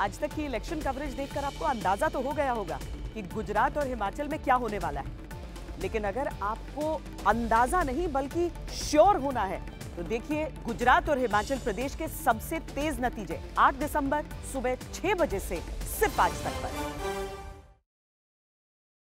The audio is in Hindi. आज तक की इलेक्शन कवरेज देखकर आपको अंदाजा तो हो गया होगा कि गुजरात और हिमाचल में क्या होने वाला है, लेकिन अगर आपको अंदाजा नहीं बल्कि श्योर होना है तो देखिए गुजरात और हिमाचल प्रदेश के सबसे तेज नतीजे 8 दिसंबर सुबह 6 बजे से सिर्फ आज तक पर।